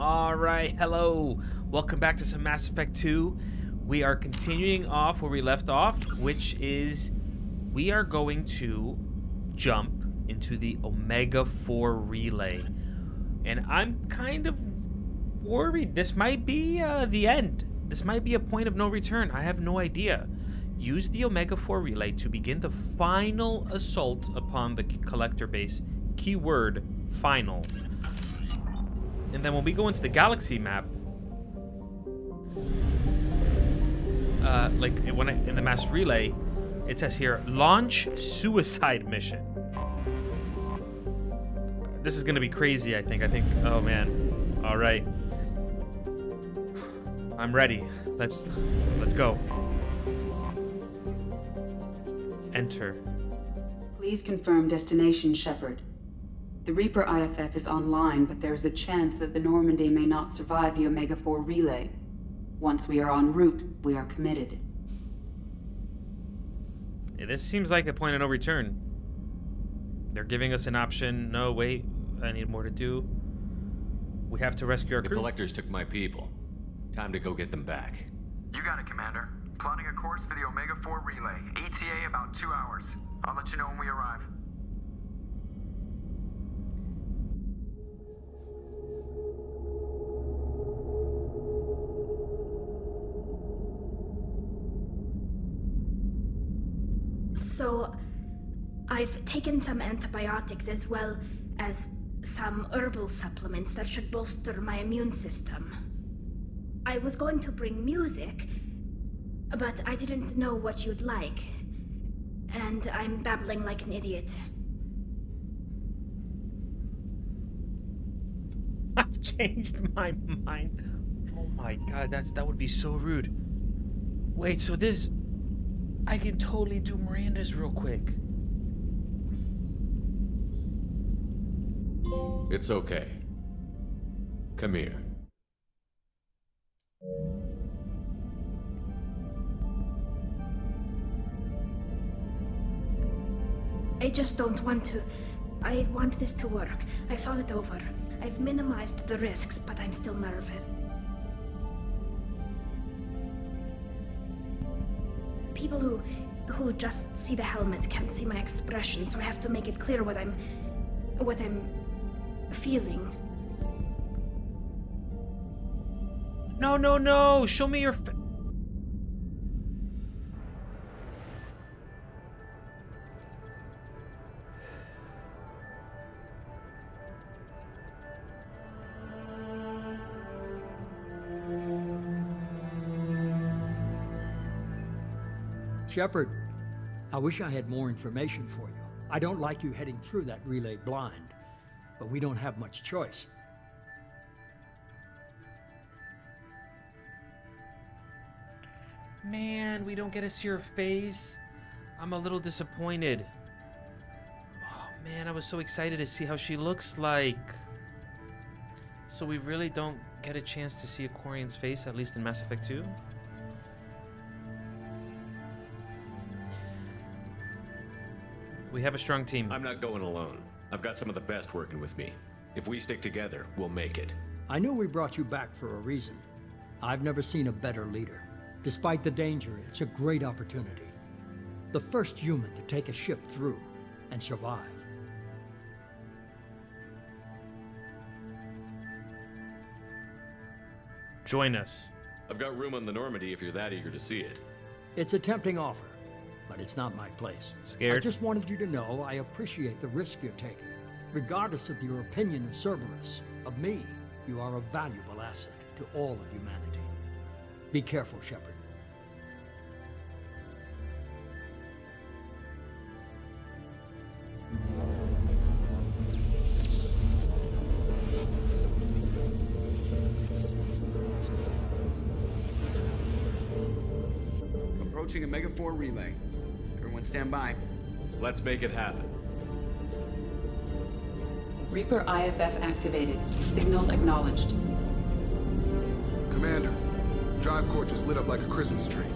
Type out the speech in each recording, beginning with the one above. Alright, hello. Welcome back to some Mass Effect 2. We are continuing off where we left off, which is we are going to jump into the Omega-4 Relay. And I'm kind of worried. This might be the end. This might be a point of no return. I have no idea. Use the Omega-4 Relay to begin the final assault upon the Collector Base. Keyword, final. And then when we go into the galaxy map, like in the mass relay, it says here, launch suicide mission. This is gonna be crazy, I think. Oh man. All right. I'm ready. Let's go. Enter. Please confirm destination, Shepard. The Reaper IFF is online, but there is a chance that the Normandy may not survive the Omega-4 Relay. Once we are en route, we are committed. Yeah, this seems like a point of no return. They're giving us an option. No, wait. I need more to do. We have to rescue our crew. The Collectors took my people. Time to go get them back. You got it, Commander. Plotting a course for the Omega-4 Relay. ETA about 2 hours. I'll let you know when we arrive. So, I've taken some antibiotics as well as some herbal supplements that should bolster my immune system. I was going to bring music, but I didn't know what you'd like. And I'm babbling like an idiot. I've changed my mind. Oh my god, that would be so rude. Wait, so this... I can totally do Miranda's real quick. It's okay. Come here. I just don't want to. I want this to work. I've thought it over. I've minimized the risks, but I'm still nervous. People who just see the helmet can't see my expression, so I have to make it clear what I'm feeling. No, no, no! Show me your face. Shepard, I wish I had more information for you. I don't like you heading through that relay blind, but we don't have much choice. Man, we don't get to see your face. I'm a little disappointed. Oh man, I was so excited to see how she looks like. So we really don't get a chance to see Aquarian's face, at least in Mass Effect 2? We have a strong team. I'm not going alone. I've got some of the best working with me. If we stick together, we'll make it. I knew we brought you back for a reason. I've never seen a better leader. Despite the danger, it's a great opportunity. The first human to take a ship through and survive. Join us. I've got room on the Normandy if you're that eager to see it. It's a tempting offer. But it's not my place. Scared? I just wanted you to know I appreciate the risk you're taking. Regardless of your opinion of Cerberus, of me, you are a valuable asset to all of humanity. Be careful, Shepard. Approaching Omega-4 Relay. Stand by. Let's make it happen. Reaper IFF activated. Signal acknowledged. Commander, drive core just lit up like a Christmas tree.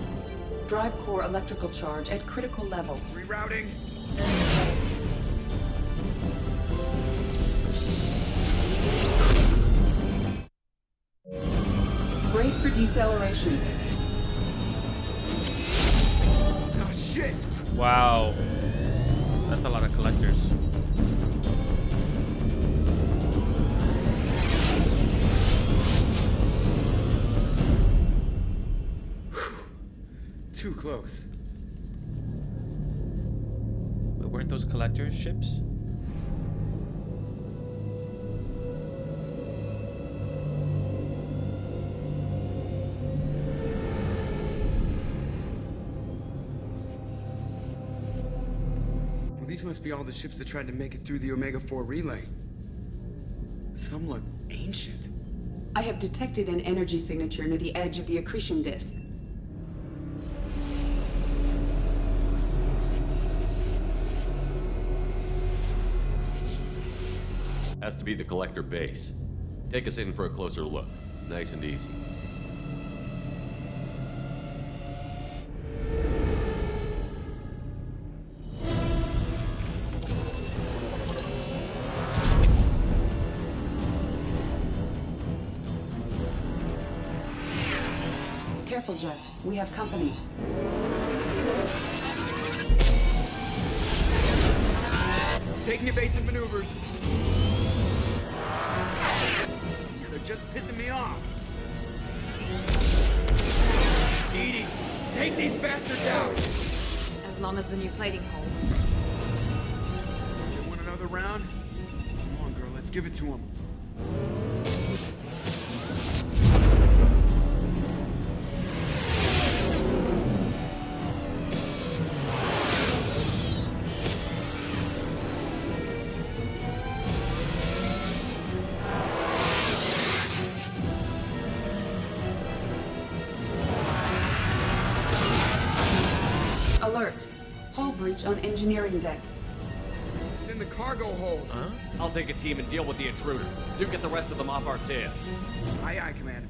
Drive core electrical charge at critical levels. Rerouting. Release for deceleration. Oh shit! Wow. That's a lot of collectors. Too close. But weren't those collectors ships? These must be all the ships that tried to make it through the Omega-4 Relay. Some look ancient. I have detected an energy signature near the edge of the accretion disk. Has to be the Collector Base. Take us in for a closer look. Nice and easy. Careful, Jeff. We have company. Taking evasive maneuvers. They're just pissing me off. EDI, take these bastards out! As long as the new plating holds. You want another round? Come on, girl. Let's give it to him. On engineering deck. It's in the cargo hold. Huh? I'll take a team and deal with the intruder. You get the rest of them off our tail. Aye, aye, Commander.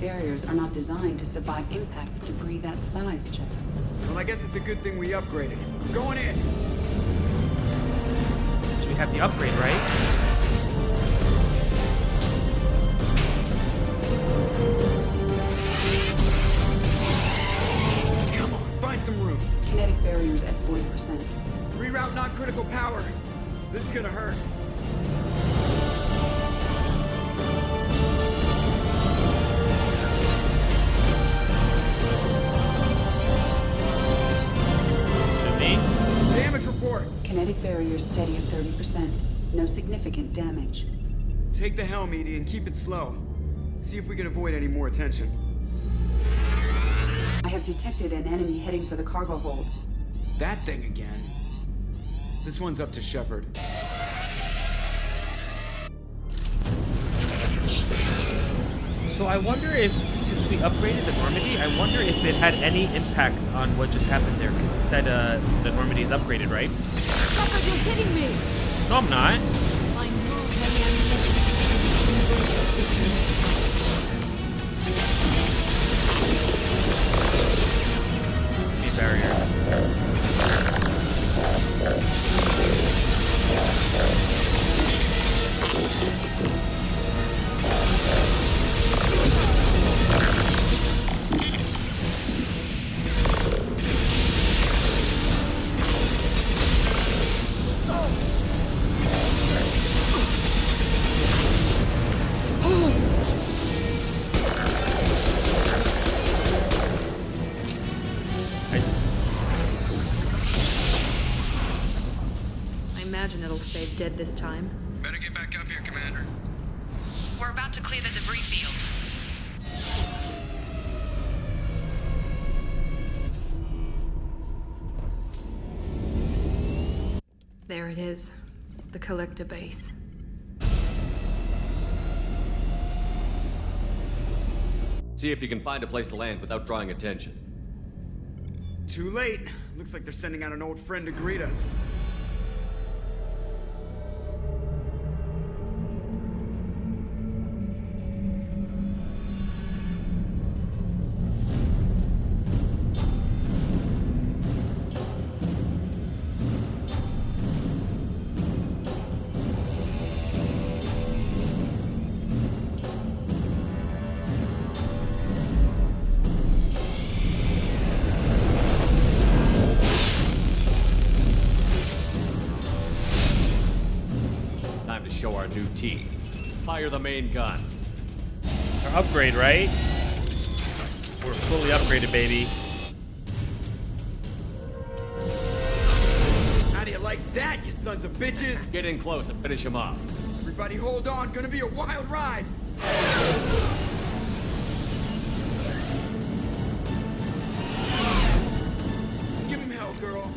Barriers are not designed to survive impact with debris that size, Jeff. Well, I guess it's a good thing we upgraded. We're going in! So we have the upgrade, right? Come on, find some room. Kinetic barriers at 40%. Reroute non-critical power. This is gonna hurt. Kinetic barrier steady at 30%. No significant damage. Take the helm, EDI, and keep it slow. See if we can avoid any more attention. I have detected an enemy heading for the cargo hold. That thing again? This one's up to Shepard. So I wonder if, since we upgraded the Normandy, I wonder if it had any impact on what just happened there, because he said the Normandy is upgraded, right? Shepard, you're kidding me! No, I'm not. I know heavy ammunition. Barrier. Dead this time. Better get back up here, Commander. We're about to clear the debris field. There it is, the Collector Base. See if you can find a place to land without drawing attention. Too late. Looks like they're sending out an old friend to greet us. Fire the main gun. Our upgrade, right? We're fully upgraded, baby. How do you like that, you sons of bitches? Get in close and finish him off. Everybody hold on, gonna be a wild ride! Give him hell, girl.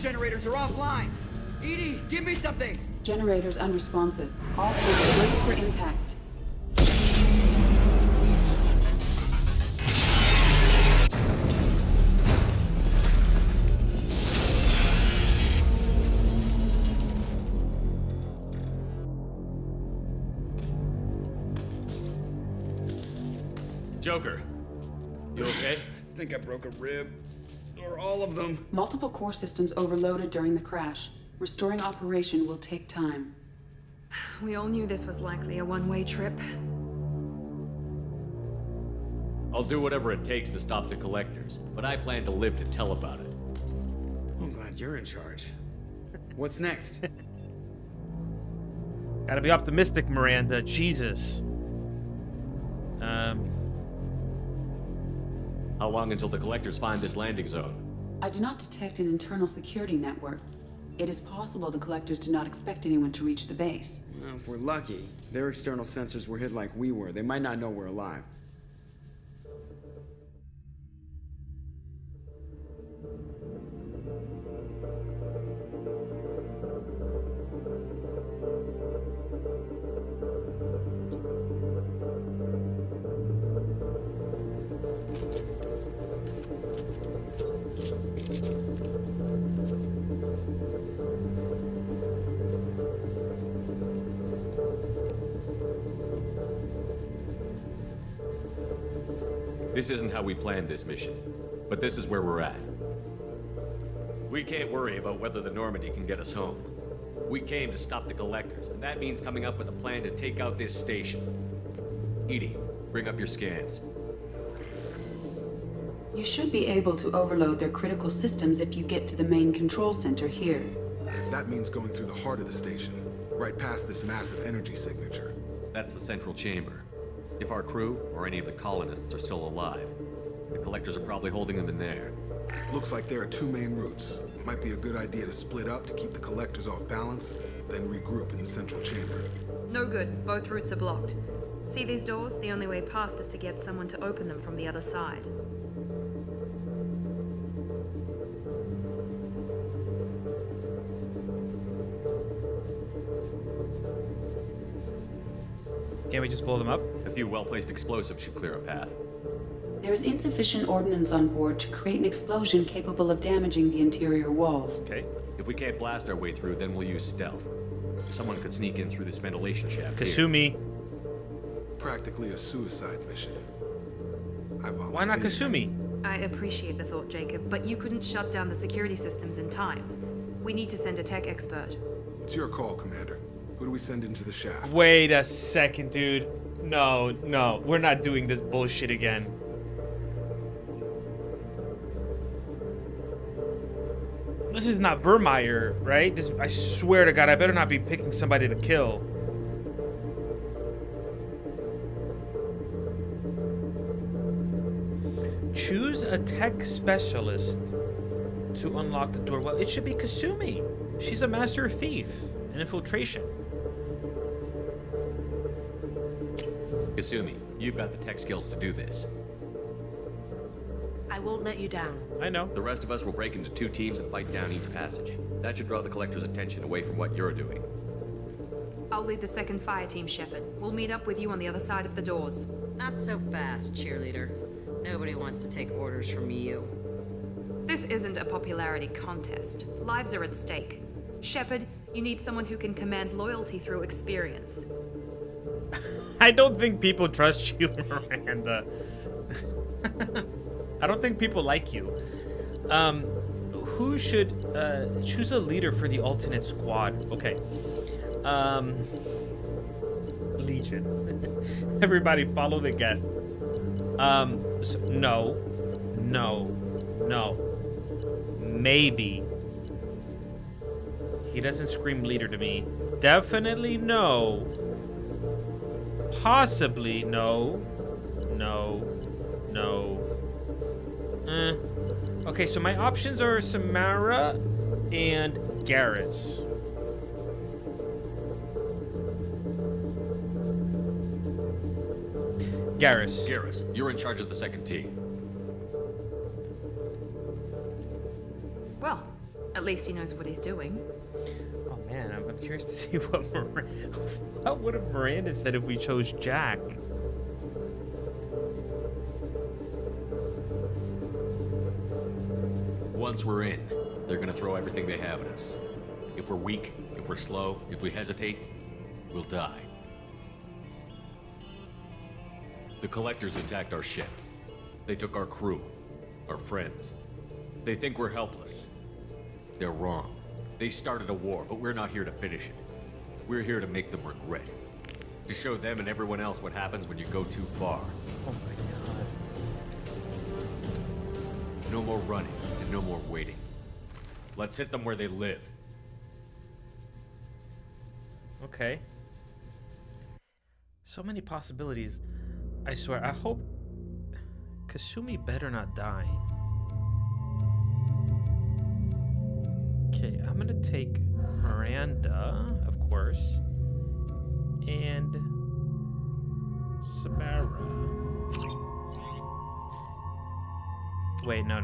Generators are offline. EDI, give me something. Generators unresponsive. All units brace for impact. Joker, you okay? I think I broke a rib. Or all of them. Multiple core systems overloaded during the crash. Restoring operation will take time. We all knew this was likely a one-way trip. I'll do whatever it takes to stop the Collectors, but I plan to live to tell about it. I'm glad you're in charge. What's next? Gotta be optimistic, Miranda. Jesus. How long until the Collectors find this landing zone? I do not detect an internal security network. It is possible the Collectors do not expect anyone to reach the base. Well, if we're lucky, their external sensors were hit like we were. They might not know we're alive. This isn't how we planned this mission, but this is where we're at. We can't worry about whether the Normandy can get us home. We came to stop the Collectors, and that means coming up with a plan to take out this station. Edie, bring up your scans. You should be able to overload their critical systems if you get to the main control center here. That means going through the heart of the station, right past this massive energy signature. That's the central chamber. If our crew, or any of the colonists, are still alive, the Collectors are probably holding them in there. Looks like there are two main routes. Might be a good idea to split up to keep the Collectors off balance, then regroup in the central chamber. No good. Both routes are blocked. See these doors? The only way past is to get someone to open them from the other side. Can't we just blow them up? A few well-placed explosives should clear a path. There is insufficient ordnance on board to create an explosion capable of damaging the interior walls. Okay. If we can't blast our way through, then we'll use stealth. Someone could sneak in through this ventilation shaft. Kasumi. Here. Practically a suicide mission. Why not Kasumi? I appreciate the thought, Jacob, but you couldn't shut down the security systems in time. We need to send a tech expert. It's your call, Commander. Who do we send into the shaft? Wait a second, dude. No, no. We're not doing this bullshit again. This is not Vermeer, right? This, I swear to God, I better not be picking somebody to kill. Choose a tech specialist to unlock the door. Well, it should be Kasumi. She's a master thief and infiltration. Kasumi, you've got the tech skills to do this. I won't let you down. I know. The rest of us will break into two teams and fight down each passage. That should draw the Collector's attention away from what you're doing. I'll lead the second fire team, Shepard. We'll meet up with you on the other side of the doors. Not so fast, cheerleader. Nobody wants to take orders from you. This isn't a popularity contest. Lives are at stake. Shepard, you need someone who can command loyalty through experience. I don't think people trust you, Miranda. I don't think people like you. Who should choose a leader for the alternate squad? Okay. Legion. Everybody follow the guest. So, no. No. No. Maybe. He doesn't scream leader to me. Definitely no. Possibly no. No. No. Okay, so my options are Samara and Garrus. Garrus, you're in charge of the second team. Well, at least he knows what he's doing. Oh man, I'm curious to see what would have Miranda said if we chose Jack. Once we're in, they're going to throw everything they have at us. If we're weak, if we're slow, if we hesitate, we'll die. The Collectors attacked our ship. They took our crew, our friends. They think we're helpless. They're wrong. They started a war, but we're not here to finish it. We're here to make them regret. To show them and everyone else what happens when you go too far. Oh my God. No more running. No more waiting. Let's hit them where they live. Okay. So many possibilities. I swear, I hope Kasumi better not die. Okay, I'm gonna take Miranda, of course, and Samara. Wait, no.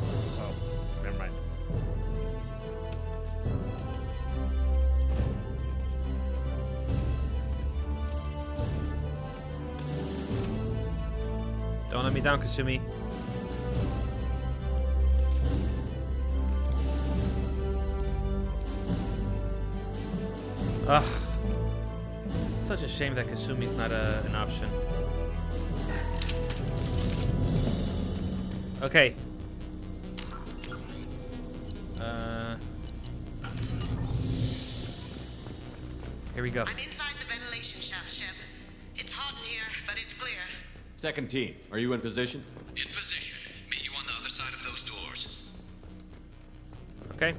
Oh, never mind. Don't let me down, Kasumi. Ugh. Such a shame that Kasumi's not an option. Okay. Here we go. I'm inside the ventilation shaft, Shep. It's hot in here, but it's clear. Second team, are you in position? In position. Meet you on the other side of those doors. Okay.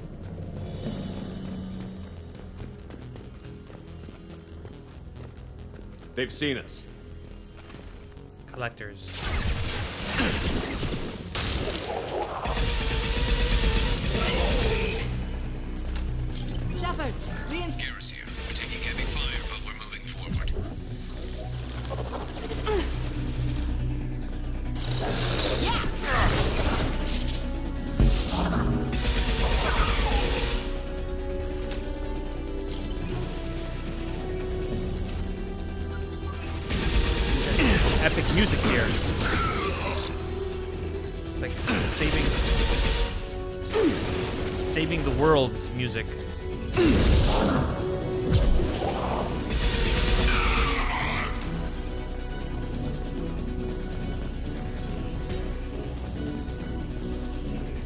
They've seen us. Collectors. Shepard, Garrus here. We're taking epic music here. It's like saving the world's music.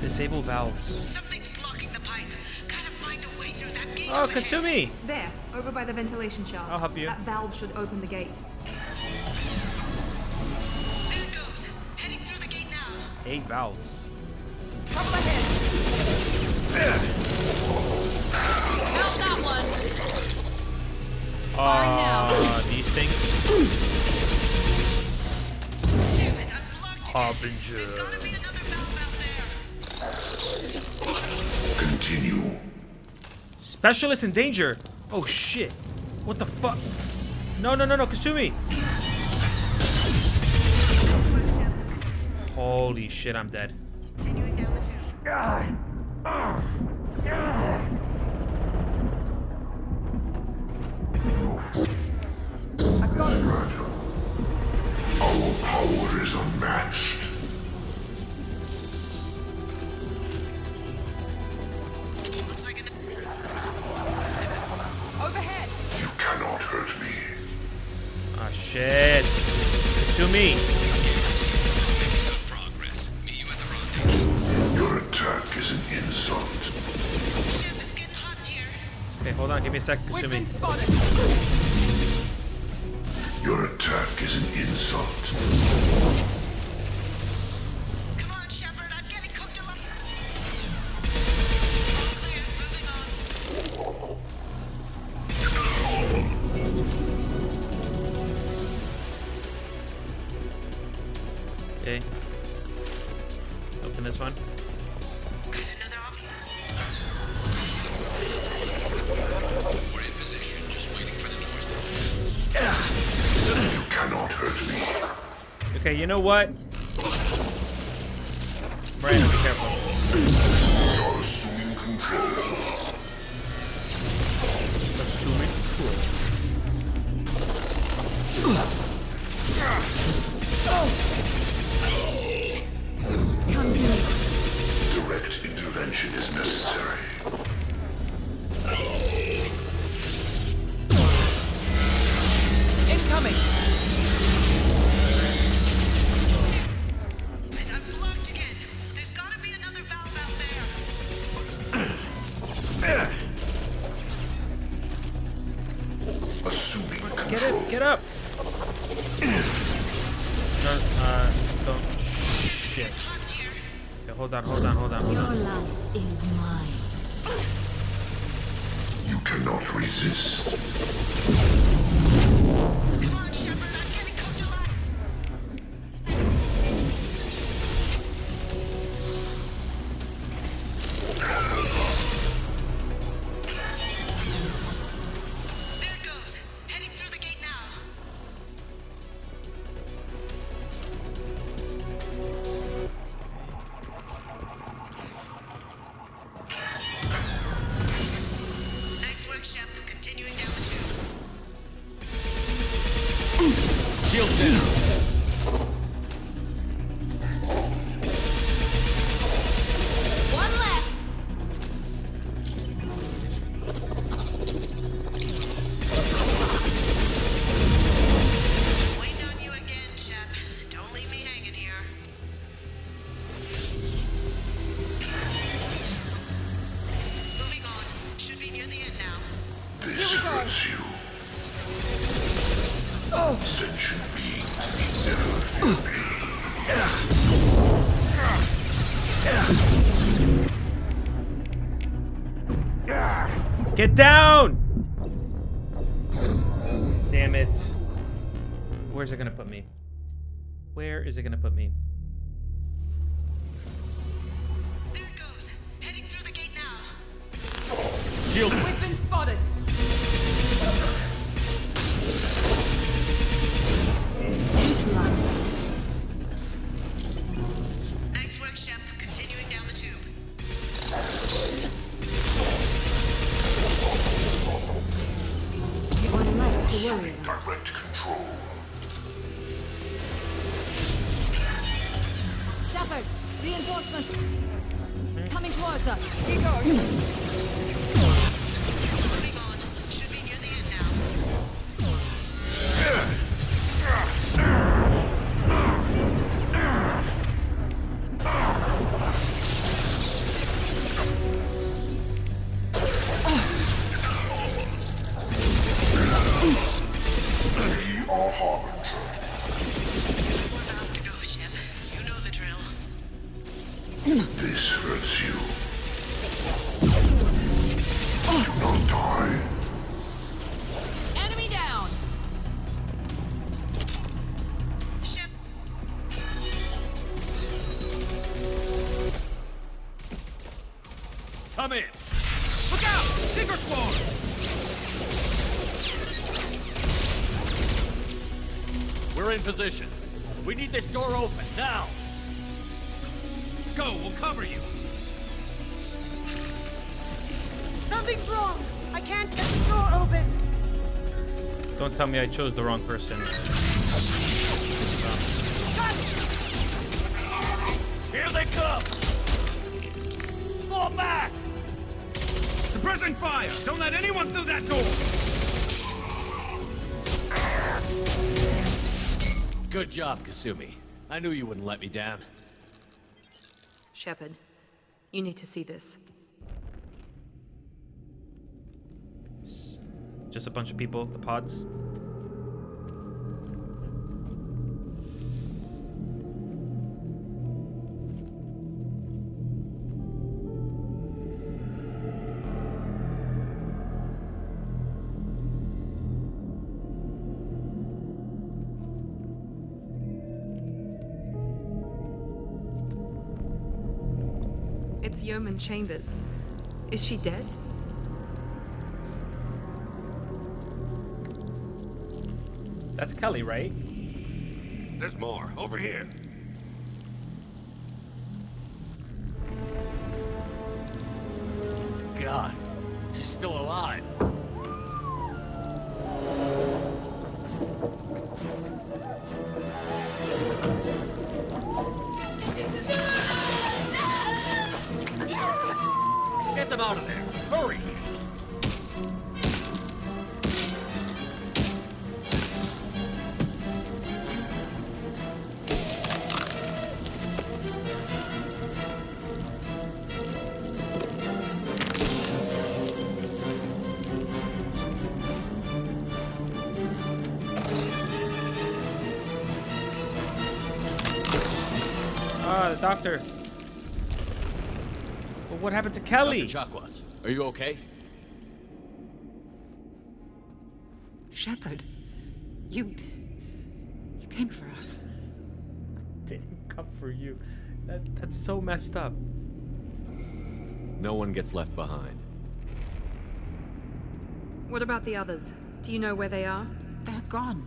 Disable valves. Something's blocking the pipe. Gotta find a way through that gate. Oh, Kasumi! There, over by the ventilation shaft. I'll help you. That valve should open the gate. There it goes. Heading through the gate now. 8 valves. Up ahead. How's that one? Now. These things. Damn it, I'm blocked. Harbinger. There's gotta be another valve out there. Continue. Specialist in danger. Oh shit. What the fuck? No, no, no, no, Kasumi. Holy shit, I'm dead. Continuing down the tube. I've got it. Our power is unmatched. Shit. Kasumi. Your attack is an insult. Okay, hold on. Give me a sec, Kasumi. Your attack is an insult. Come on, Shepard. I'm getting cooked up. All clear. Moving on. Okay. Open this one. Got another option. We're in position, just waiting for the doors to open. You cannot hurt me. Okay, you know what? Miranda, be careful. You're assuming control. Direct intervention is necessary. Incoming. And I'm blocked again. There's gotta be another valve out there. Assuming control. Get up. Hold on. Your life is mine. You cannot resist. Come on, Shepard, I'm getting cooked alive. There it goes. Heading through the gate now. Get down! Damn it. Where's it gonna put me? Where is it gonna put me? There it goes. Heading through the gate now. Shield. We've been spotted. Nice work, Shep. Continuing down the tube. Direct control. suffered. Reinforcements coming towards us. Moving on. Should be near the end now. We are Harbinger. We're about to go, Shep. You know the drill. This hurts you. Do not die. Enemy down! Ship. Come in! Look out! Seeker Swarms! We're in position. We need this door open, now! Go, we'll cover you. Something's wrong. I can't get the door open. Don't tell me I chose the wrong person. Here they come. Fall back. Suppressing fire. Don't let anyone through that door. Good job, Kasumi. I knew you wouldn't let me down. Shepard, you need to see this. It's just a bunch of people, the pods. Yeoman Chambers. Is she dead? That's Kelly, right? There's more. Over here. God. She's still alive. Get them out of there! Hurry! Ah, the doctor. What happened to Kelly? Dr. Chakwas, are you okay? Shepard, you came for us. I didn't come for you. That's so messed up. No one gets left behind. What about the others? Do you know where they are? They're gone.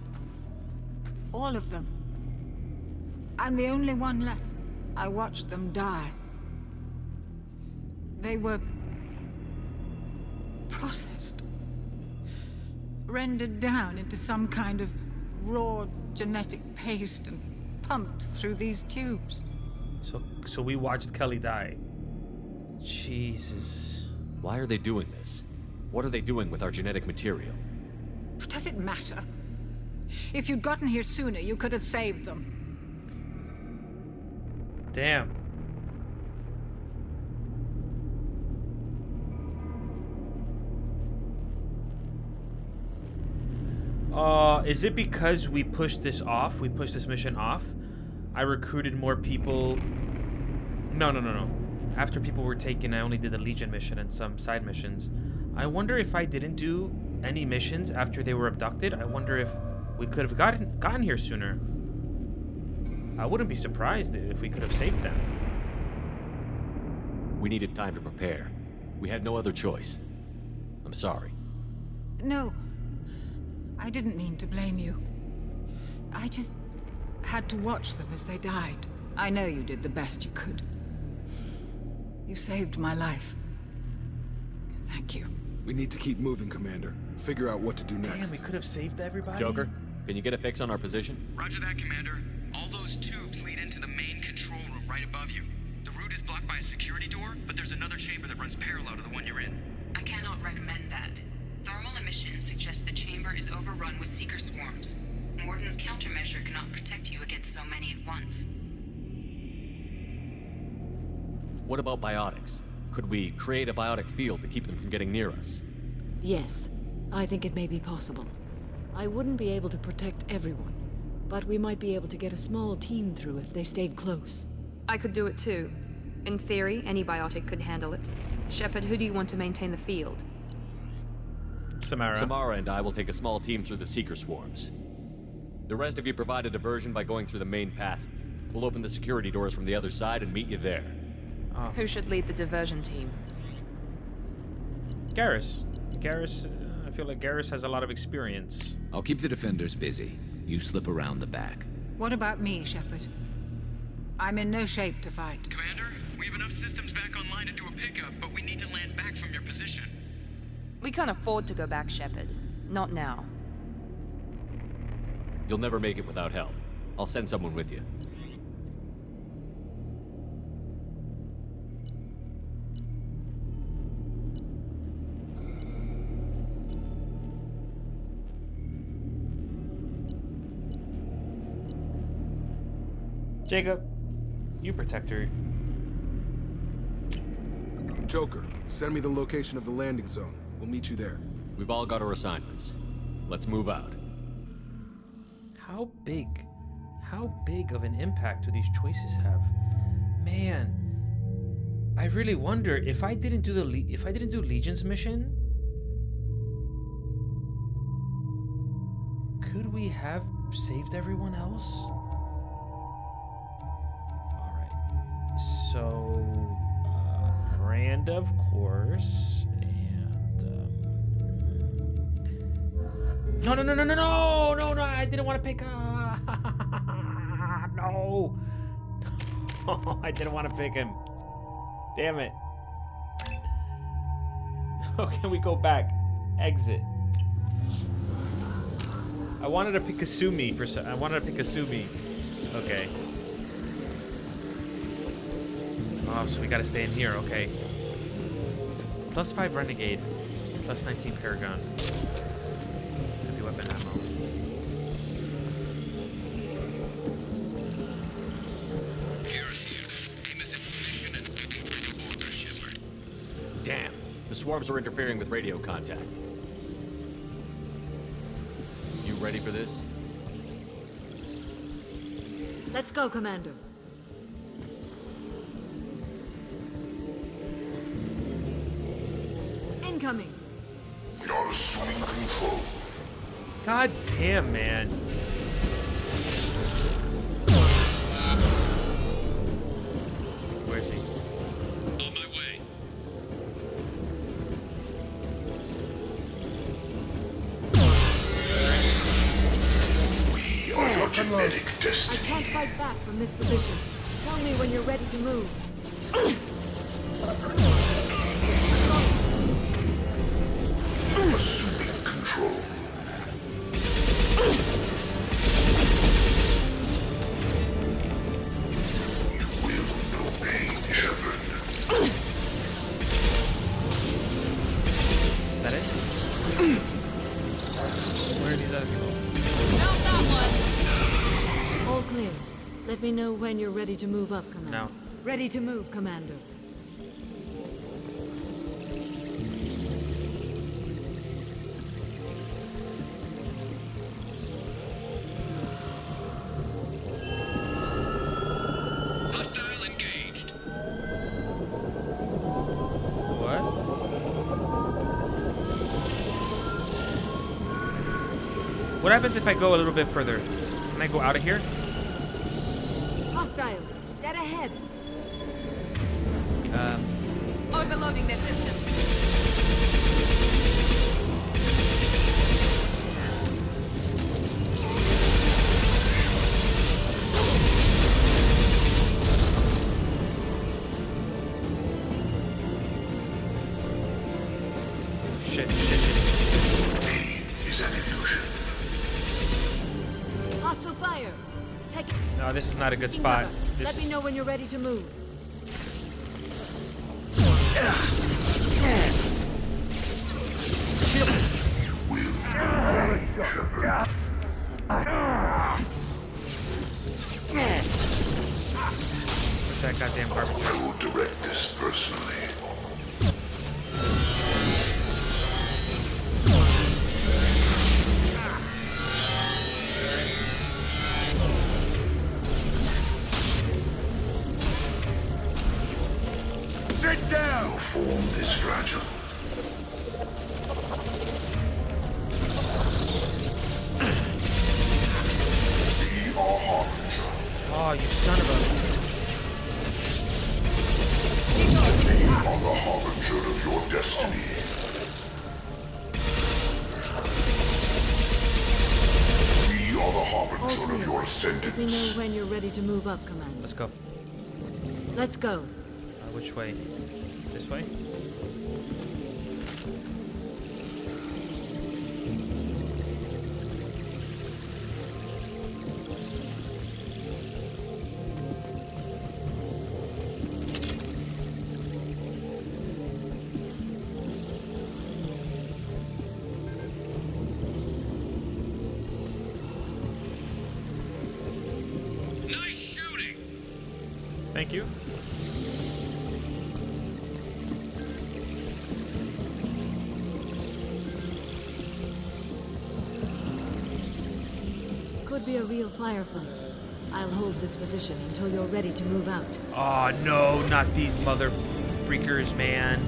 All of them. I'm the only one left. I watched them die. They were processed, rendered down into some kind of raw genetic paste and pumped through these tubes. So we watched Kelly die. Jesus. Why are they doing this? What are they doing with our genetic material? But does it matter? If you'd gotten here sooner, you could have saved them. Damn. Is it because we pushed this off? We pushed this mission off? I recruited more people. No. After people were taken, I only did the Legion mission and some side missions. I wonder if I didn't do any missions after they were abducted. I wonder if we could have gotten here sooner. I wouldn't be surprised if we could have saved them. We needed time to prepare. We had no other choice. I'm sorry. No. I didn't mean to blame you. I just had to watch them as they died. I know you did the best you could. You saved my life. Thank you. We need to keep moving, Commander. Figure out what to do next. Damn, we could have saved everybody. Joker, can you get a fix on our position? Roger that, Commander. All those tubes lead into the main control room right above you. The route is blocked by a security door, but there's another chamber that runs parallel to the one you're in. I cannot recommend that. Thermal emissions suggest the chamber is overrun with Seeker Swarms. Morden's countermeasure cannot protect you against so many at once. What about biotics? Could we create a biotic field to keep them from getting near us? Yes, I think it may be possible. I wouldn't be able to protect everyone, but we might be able to get a small team through if they stayed close. I could do it too. In theory, any biotic could handle it. Shepard, who do you want to maintain the field? Samara. Samara and I will take a small team through the Seeker Swarms. The rest of you provide a diversion by going through the main passage. We'll open the security doors from the other side and meet you there. Oh. Who should lead the diversion team? Garrus. I feel like Garrus has a lot of experience. I'll keep the defenders busy. You slip around the back. What about me, Shepard? I'm in no shape to fight. Commander, we have enough systems back online to do a pickup, but we need to land back from your position. We can't afford to go back, Shepard. Not now. You'll never make it without help. I'll send someone with you. Jacob, you protect her. Joker, send me the location of the landing zone. We'll meet you there. We've all got our assignments. Let's move out. How big of an impact do these choices have? Man, I really wonder if I didn't do if I didn't do Legion's mission, could we have saved everyone else? All right. So Miranda, of course, and no, I didn't want to pick up. No, I didn't want to pick him. Damn it. Oh, can we go back? Exit. I wanted to pick Kasumi. Okay. Oh, so we got to stay in here. Okay. Plus 5 Renegade. Plus 19 Paragon. Heavy weapon ammo. Swarms are interfering with radio contact. You ready for this? Let's go, Commander. Incoming. We are assuming control. God damn, man. Where is he? Genetic destiny. I can't fight back from this position. Tell me when you're ready to move. Assuming control. You will know pain, Shepard. Is that it? Where are these other people? Not that one! All clear. Let me know when you're ready to move up, Commander. No. Ready to move, Commander. Hostile engaged. What happens if I go a little bit further? Can I go out of here? Hostiles, dead ahead. Overloading their systems. Shit. Pain is an illusion. Hostile fire. No, this is not a good spot. Let me know when you're ready to move. Push that goddamn garbage. I will direct this personally. Up, Commander. Let's go. Let's go. Which way? This way? Thank you. Could be a real firefight. I'll hold this position until you're ready to move out. Oh no, not these mother freakers, man.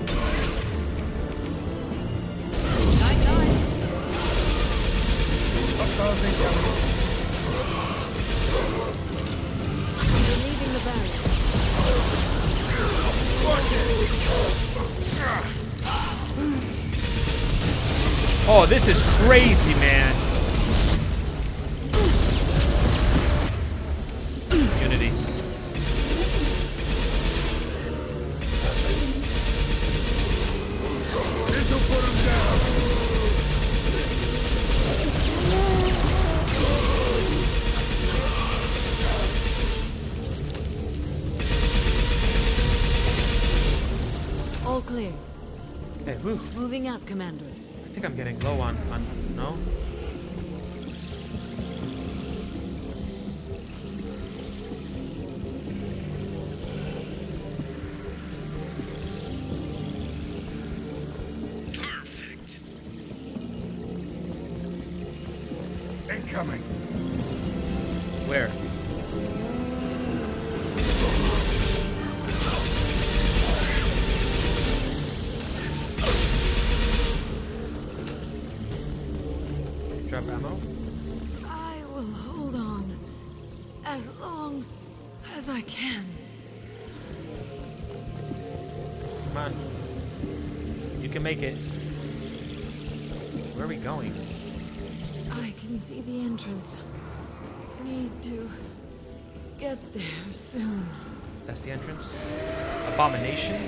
Oh, this is crazy, man. Unity. This'll put him down. All clear. Okay, woo. Moving up, Commander. I think I'm getting low on no? Perfect. Incoming. Where? Make it. Where are we going? I can see the entrance. Need to get there soon. That's the entrance? Abomination?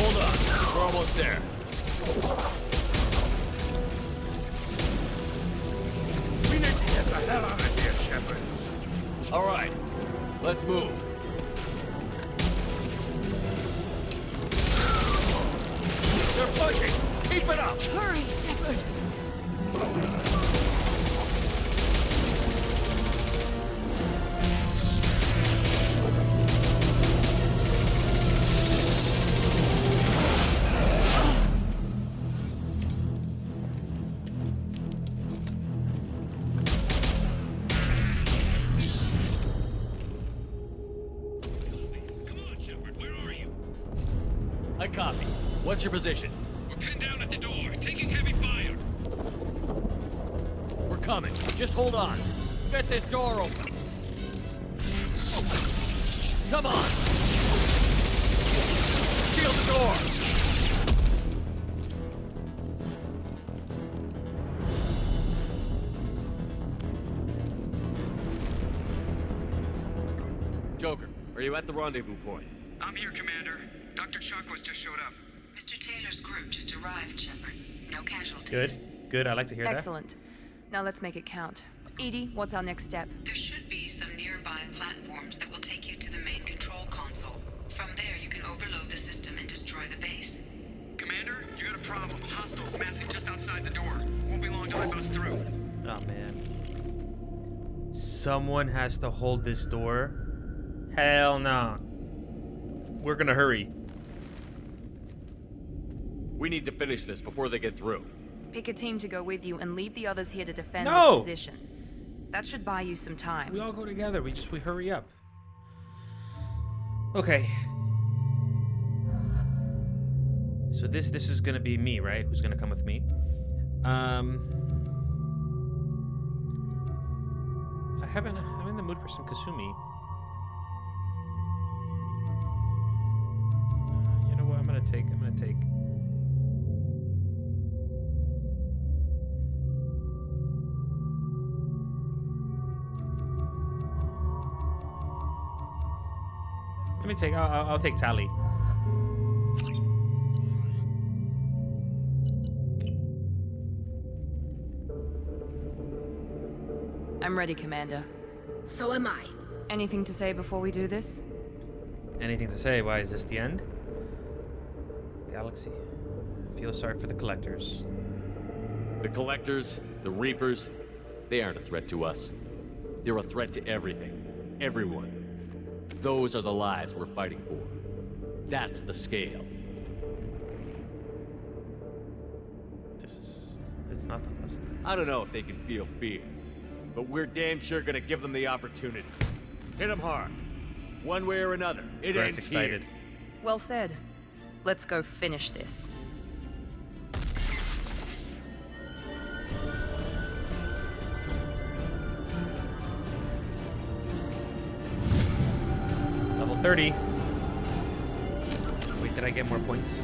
Hold on. We're almost there. We need to get the hell out of here, Shepard. All right, let's move. They're pushing. Keep it up. Hurry, Shepard. What's your position? We're pinned down at the door, taking heavy fire. We're coming. Just hold on. Get this door open. Come on. Seal the door. Are you at the rendezvous point? I'm here, Commander. Dr. Chakwas just showed up. Mr. Taylor's group just arrived, Shepard. No casualties. Good. I like to hear that. Excellent. Now let's make it count. Edie, what's our next step? There should be some nearby platforms that will take you to the main control console. From there, you can overload the system and destroy the base. Commander, you got a problem. Hostiles massing just outside the door. Won't be long till I bust through. Oh, man. Someone has to hold this door. Hell no. We're gonna hurry. We need to finish this before they get through. Pick a team to go with you and leave the others here to defend this position. That should buy you some time. We all go together. We hurry up. Okay. So this is gonna be me, right? Who's gonna come with me? I'm in the mood for some Kasumi. You know what? I'm gonna take. I'll take Tali. I'm ready, Commander. So am I. Anything to say before we do this? Anything to say? Why, is this the end? Galaxy. I feel sorry for the Collectors. The Collectors, the Reapers, they aren't a threat to us. They're a threat to everything. Everyone. Those are the lives we're fighting for. That's the scale. It's not the best thing. I don't know if they can feel fear, but we're damn sure gonna give them the opportunity. Hit them hard. One way or another. It ain't excited. Here. Well said. Let's go finish this. Level 30. Wait, did I get more points?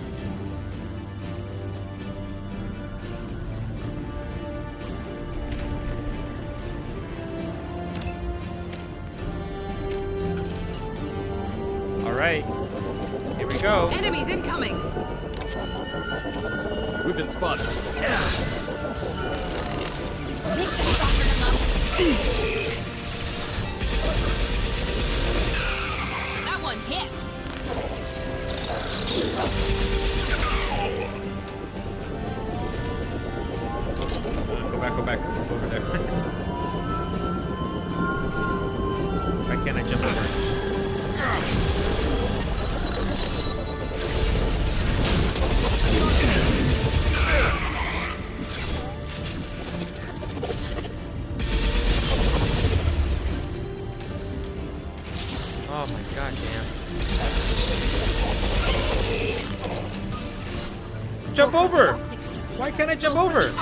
All right, here we go. Enemies incoming. We've been spotted. Hit. Go back over there. Why can't I jump over it? Oh my god, damn. Jump over! Why can't I jump over?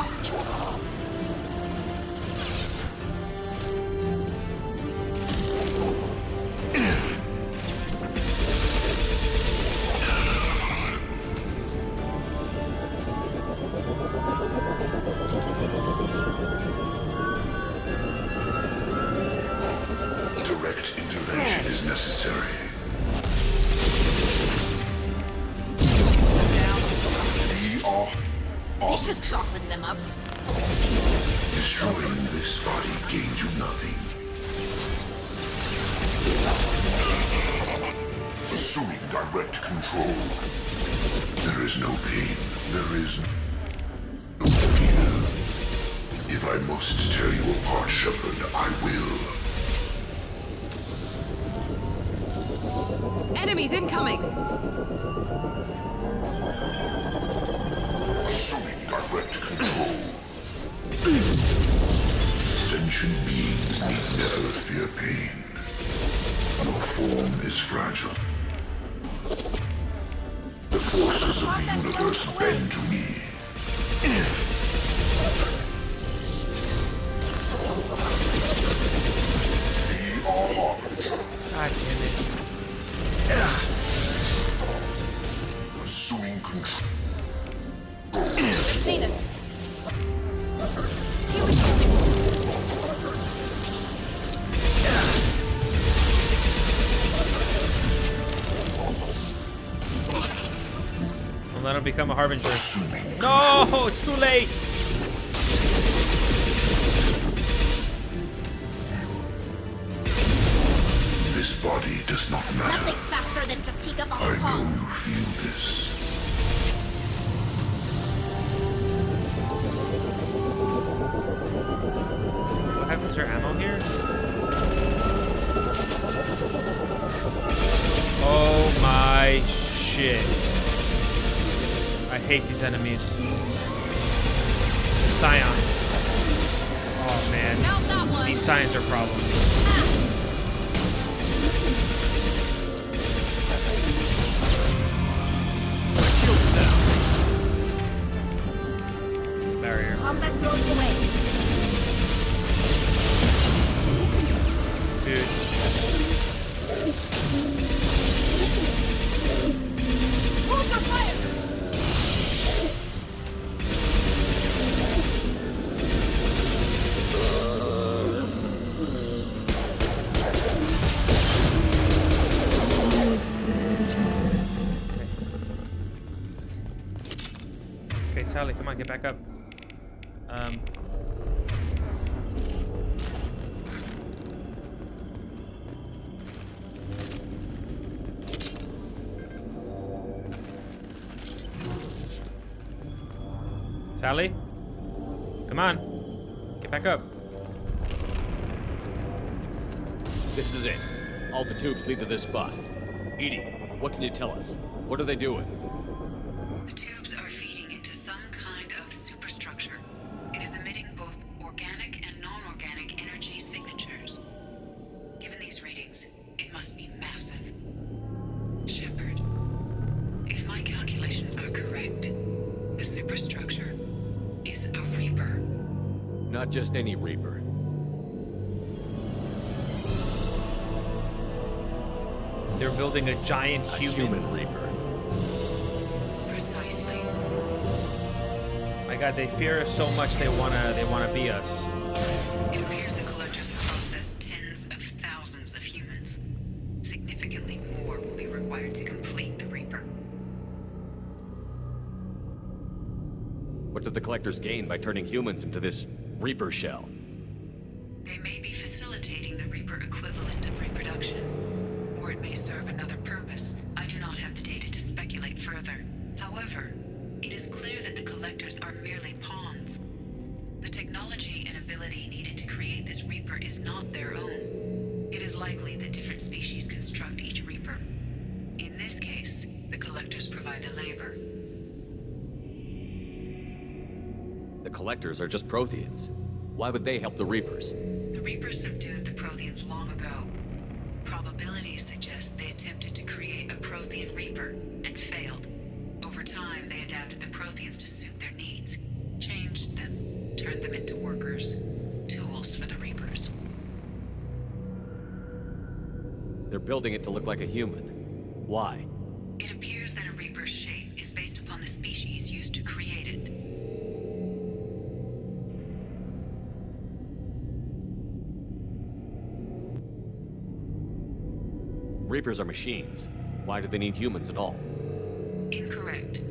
become a Harbinger. No, it's too late. This body does not matter. Nothing faster than I know you feel this. What happens? Is there ammo here? Oh my shit. I hate these enemies. The Scions. Oh man, these Scions are problems. Barrier. Dude. Okay, Tali, come on, get back up. Tali? Come on. Get back up. This is it. All the tubes lead to this spot. Edie, what can you tell us? What are they doing? The tubes are feeding into some kind of superstructure. It is emitting both organic and non-organic energy signatures. Given these readings, it must be massive. Shepard, if my calculations are correct, the superstructure is a Reaper. Not just any Reaper. They're building a giant human Reaper. Precisely. My God, they fear us so much they wanna be us. It appears the Collectors have processed tens of thousands of humans. Significantly more will be required to complete the Reaper. What did the Collectors gain by turning humans into this Reaper shell? They may be facilitating the Reaper equivalent of reproduction, or it may serve another purpose. I do not have the data to speculate further. However, it is clear that the Collectors are merely pawns. The technology and ability needed to create this Reaper is not their own. It is likely that different species construct each Reaper. In this case, the Collectors provide the labor. The Collectors are just Protheans. Why would they help the Reapers? The Reapers subdued the Protheans long ago. Probabilities suggest they attempted to create a Prothean Reaper and failed. Over time, they adapted the Protheans to suit their needs, changed them, turned them into workers, tools for the Reapers. They're building it to look like a human. Why? It appears that a Reaper's shape is based upon the species used to create it. Reapers are machines. Why do they need humans at all? Incorrect.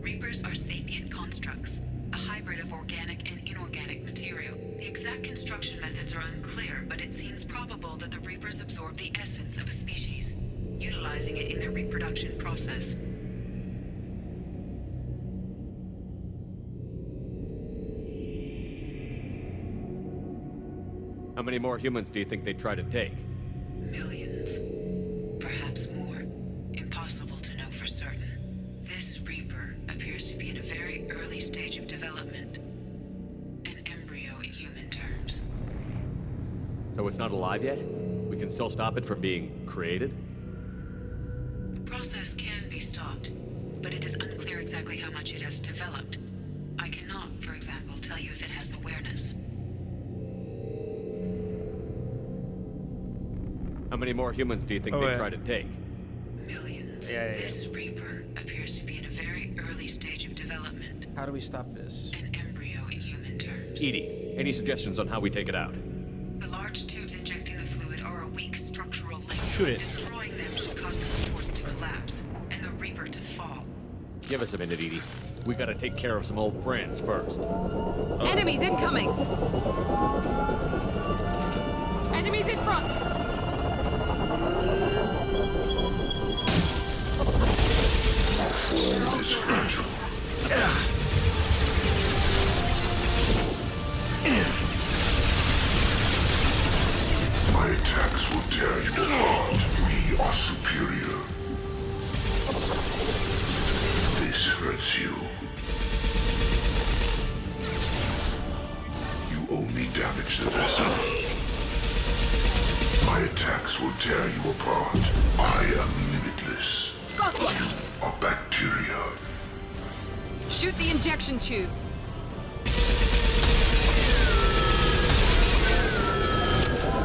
Reapers are sapient constructs, a hybrid of organic and inorganic material. The exact construction methods are unclear, but it seems probable that the Reapers absorb the essence of a species, utilizing it in their reproduction process. How many more humans do you think they'd try to take? Millions. Perhaps more. Impossible to know for certain. This Reaper appears to be in a very early stage of development. An embryo in human terms. So it's not alive yet? We can still stop it from being created? The process can be stopped, but it is unclear exactly how much it has developed. I cannot, for example, tell you if it has awareness. How many more humans do you think they try to take? Millions. This Reaper appears to be in a very early stage of development. How do we stop this? An embryo in human terms. Edie, any suggestions on how we take it out? The large tubes injecting the fluid are a weak structural link. Destroying them should cause the supports to collapse and the Reaper to fall. Give us a minute, Edie. We gotta take care of some old friends first. Enemies incoming! Enemies in front! Our form is fragile. My attacks will tear you apart. We are superior. This hurts you. You only damage the vessel. My attacks will tear you apart. I am limitless. You are bacteria. Shoot the injection tubes.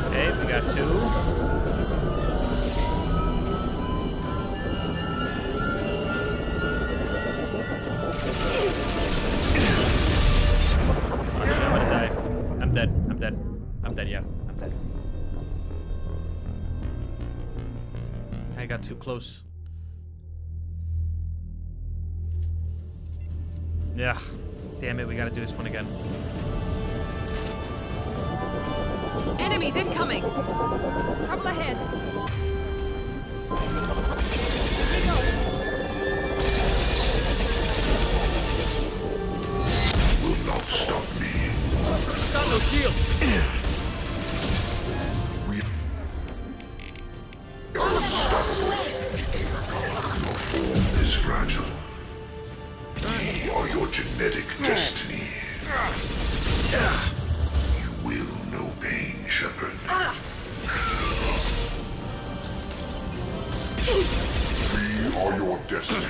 Okay, we got two. Got too close. Yeah, damn it, we gotta do this one again. Enemies incoming! Trouble ahead! Here goes! Will not stop me. Got no shield! Genetic destiny. You will know pain, Shepard. We are your destiny.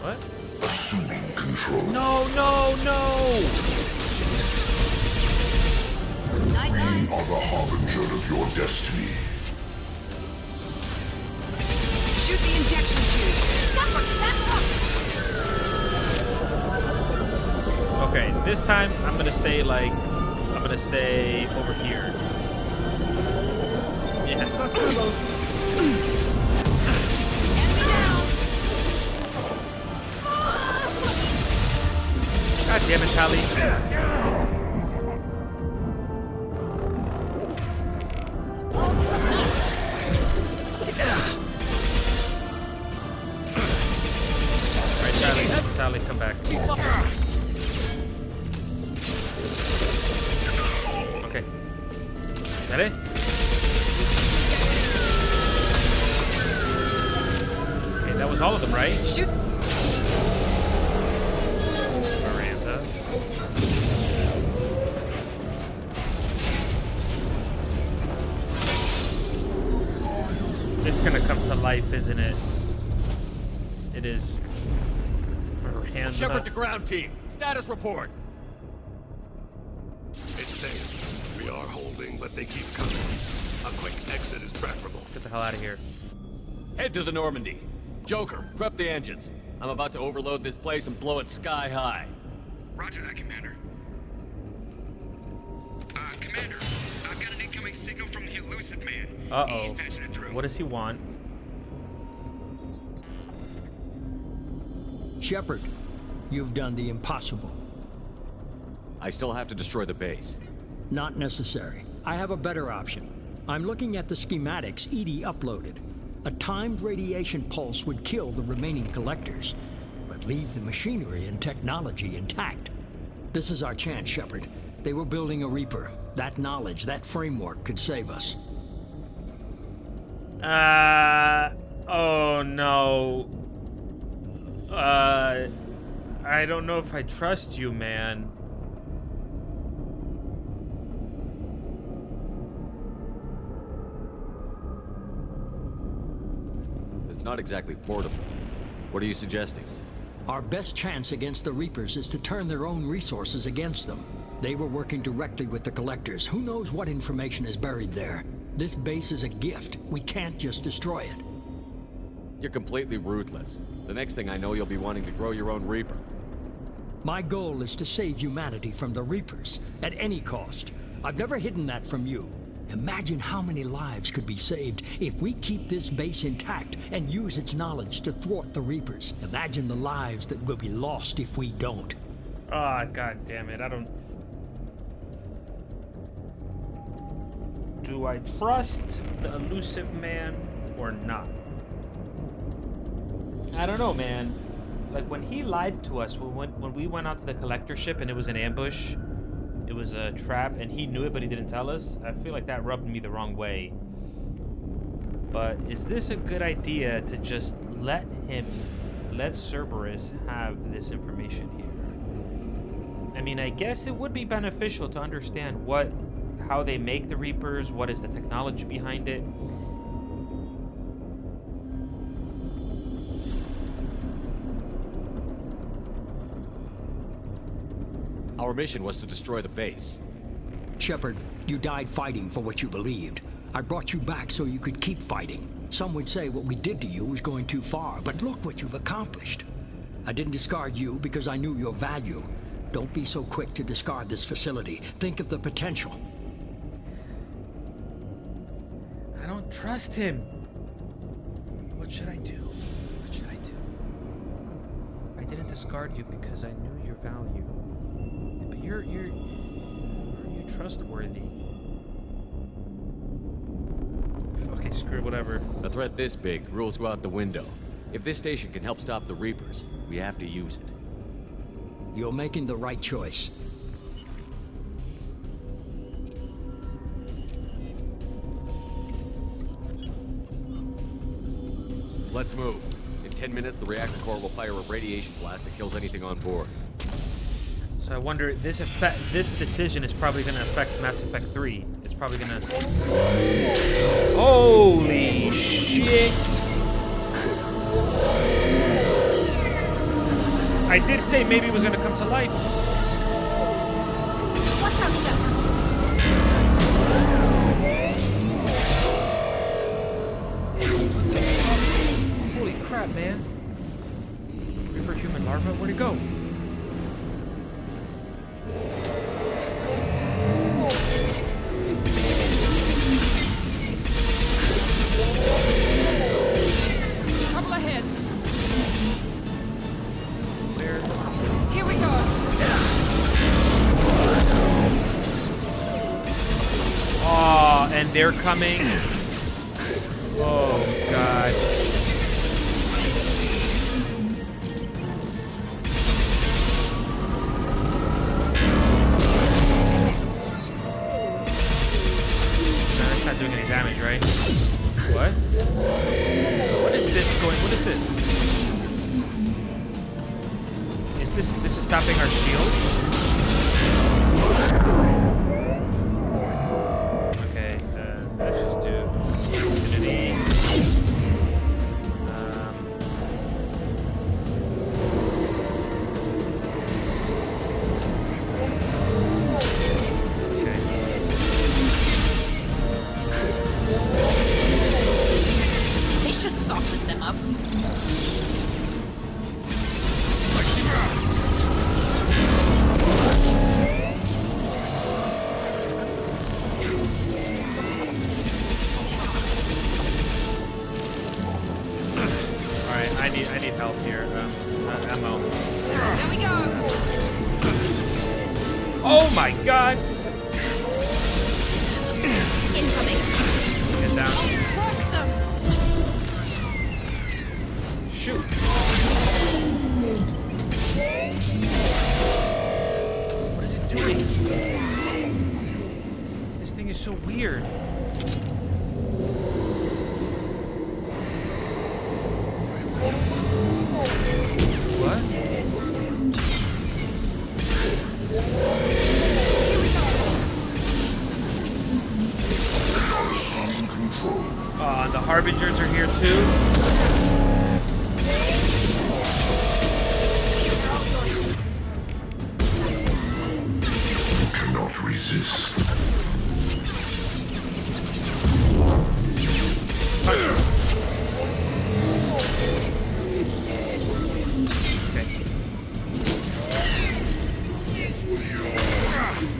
What? Assuming control. No, no, no! We are the harbinger of your destiny. Shoot the injection tube. Stop! Okay, this time I'm gonna stay like over here. Yeah. God damn it, Tali. Alright, Tali, come back. Is that it? Okay, that was all of them, right? Shoot! Miranda. It's gonna come to life, isn't it? It is. Miranda. Shepard to ground team. Status report. It's safe. We are holding, but they keep coming. A quick exit is preferable. Let's get the hell out of here. Head to the Normandy. Joker, prep the engines. I'm about to overload this place and blow it sky high. Roger that, Commander. Commander, I've got an incoming signal from the Elusive Man. Uh-oh. He's patching it through. What does he want? Shepard, you've done the impossible. I still have to destroy the base. Not necessary. I have a better option. I'm looking at the schematics EDI uploaded. A timed radiation pulse would kill the remaining collectors, but leave the machinery and technology intact. This is our chance, Shepard. They were building a Reaper. That knowledge, that framework could save us. Oh no. I don't know if I trust you, man. Not exactly portable. What are you suggesting? Our best chance against the Reapers is to turn their own resources against them. They were working directly with the Collectors. Who knows what information is buried there? This base is a gift. We can't just destroy it. You're completely ruthless. The next thing I know, you'll be wanting to grow your own Reaper. My goal is to save humanity from the Reapers at any cost. I've never hidden that from you. Imagine how many lives could be saved if we keep this base intact and use its knowledge to thwart the Reapers. Imagine the lives that will be lost if we don't. Ah, oh, god damn it. I don't... Do I trust the Elusive Man or not? I don't know, man. Like, when he lied to us, when we went out to the Collector ship and it was an ambush, it was a trap, and he knew it, but he didn't tell us. I feel like that rubbed me the wrong way. But is this a good idea to just let Cerberus have this information here? I mean, I guess it would be beneficial to understand how they make the Reapers, what is the technology behind it. Our mission was to destroy the base. Shepard, you died fighting for what you believed. I brought you back so you could keep fighting. Some would say what we did to you was going too far, but look what you've accomplished. I didn't discard you because I knew your value. Don't be so quick to discard this facility. Think of the potential. I don't trust him. What should I do? What should I do? I didn't discard you because I knew your value. Are you trustworthy? Okay, screw whatever. A threat this big, rules go out the window. If this station can help stop the Reapers, we have to use it. You're making the right choice. Let's move. In 10 minutes, the reactor core will fire a radiation blast that kills anything on board. So I wonder, this decision is probably going to affect Mass Effect 3. It's probably going to... Holy shit! I did say maybe it was going to come to life. Holy crap, man. Reaper human larva, where'd it go? They're coming. Oh, God. Nah, that's not doing any damage, right? What? What is this going? What is this? Is this is stopping our shield?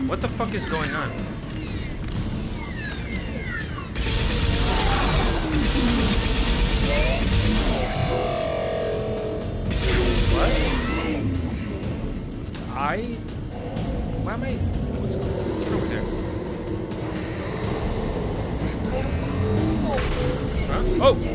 What the fuck is going on? What? It's I? Why am I? What's going on? Get over there. Huh? Oh!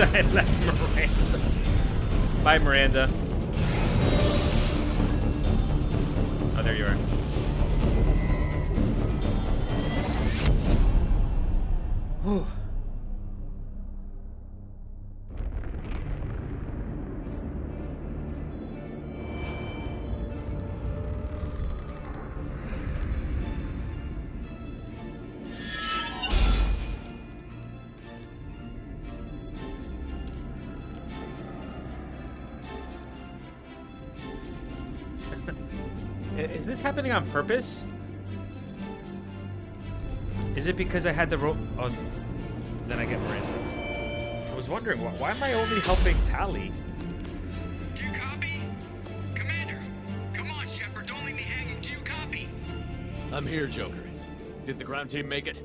I left Miranda. Bye, Miranda. Oh, there you are. Whew. Is this happening on purpose? Is it because I had the rope? Oh, then I get Miranda. I was wondering, why am I only helping Tali? Do you copy? Commander, come on, Shepard, don't leave me hanging. Do you copy? I'm here, Joker. Did the ground team make it?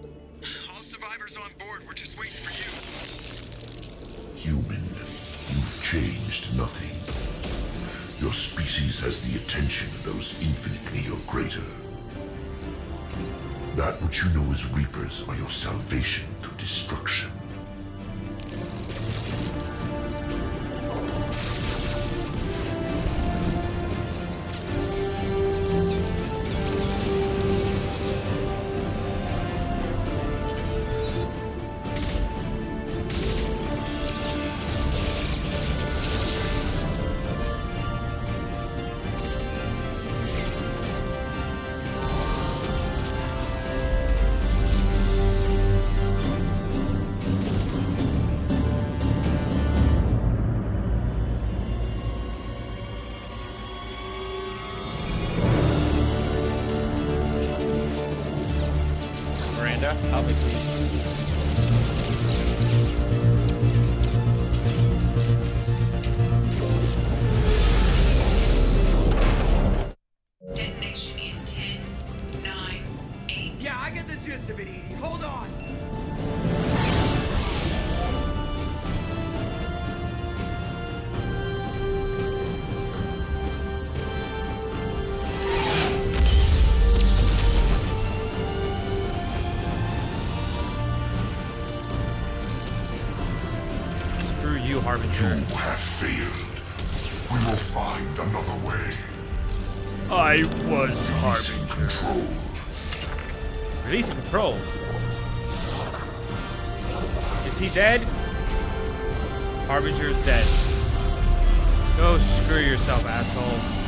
All survivors on board, we're just waiting for you. Human, you've changed nothing. Your species has the attention of those infinitely or greater. That which you know as Reapers are your salvation through destruction. Dead? Harbinger's dead. Go screw yourself, asshole.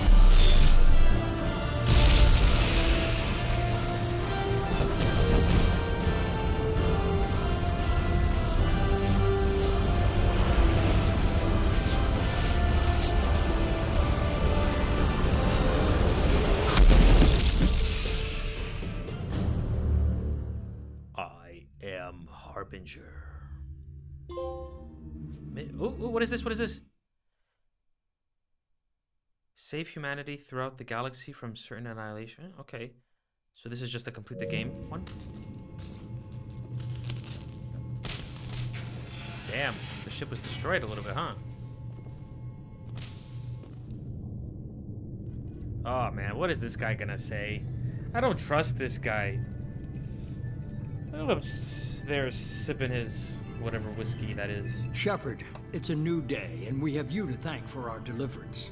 I am Harbinger. Ooh, what is this? What is this? Save humanity throughout the galaxy from certain annihilation. Okay. So this is just to complete the game one. Damn, the ship was destroyed a little bit, huh? Oh man, what is this guy gonna say? I don't trust this guy. Look at him there sipping his whatever whiskey that is. Shepard, it's a new day, and we have you to thank for our deliverance.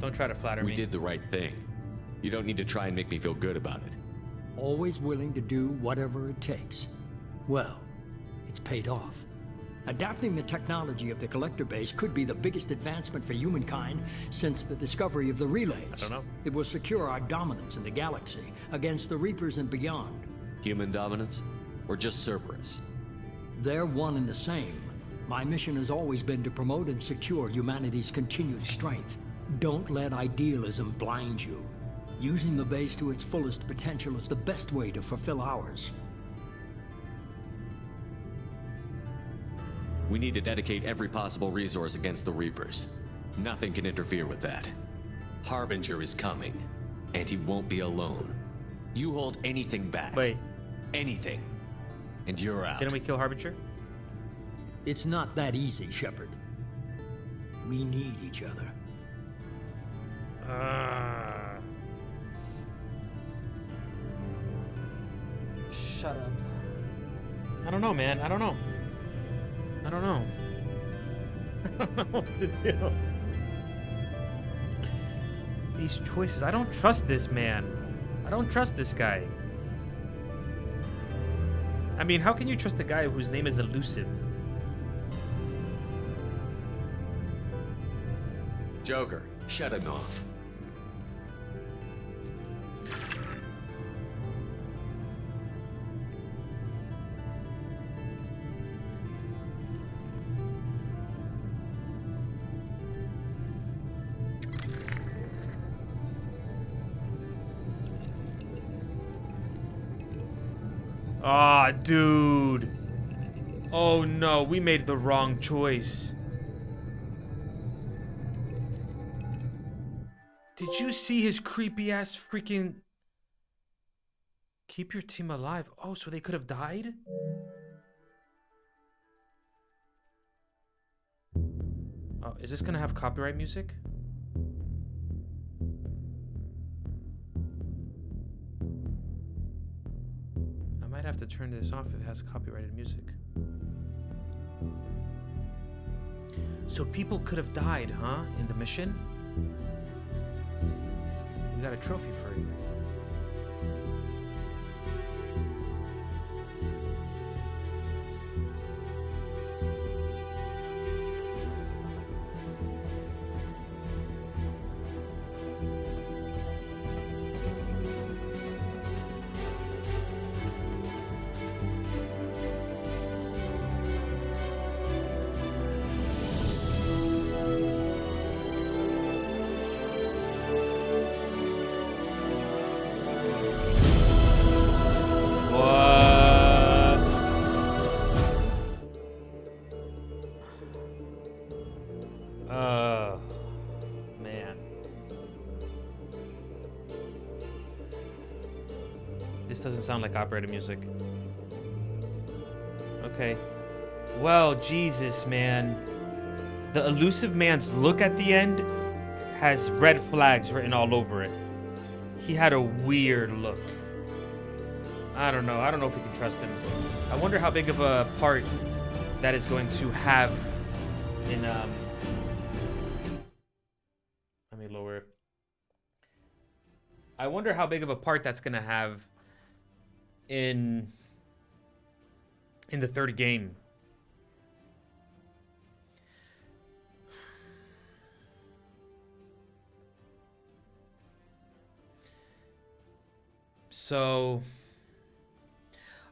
Don't try to flatter me. We did the right thing. You don't need to try and make me feel good about it. Always willing to do whatever it takes. Well, it's paid off. Adapting the technology of the Collector Base could be the biggest advancement for humankind since the discovery of the relays. I don't know. It will secure our dominance in the galaxy against the Reapers and beyond. Human dominance? Or just Cerberus? They're one and the same. My mission has always been to promote and secure humanity's continued strength. Don't let idealism blind you. Using the base to its fullest potential is the best way to fulfill ours. We need to dedicate every possible resource against the Reapers. Nothing can interfere with that. Harbinger is coming, and he won't be alone. You hold anything back. Wait. Anything. And you're out. Didn't we kill Harbinger? It's not that easy, Shepard. We need each other. Shut up. I don't know, man. I don't know. I don't know. I don't know what to do. These choices. I don't trust this man. I don't trust this guy. I mean, how can you trust a guy whose name is Elusive? Joker, shut him off. Ah, dude. Oh no, we made the wrong choice. Did you see his creepy ass freaking... Keep your team alive. Oh, so they could have died? Oh, is this gonna have copyright music? I'd have to turn this off if it has copyrighted music. So people could have died, huh? In the mission? We got a trophy for it. Doesn't sound like operator music. Okay. Well, Jesus, man. The Elusive Man's look at the end has red flags written all over it. He had a weird look. I don't know. I don't know if we can trust him. I wonder how big of a part that is going to have in... Let me lower it. I wonder how big of a part that's going to have in the third game. So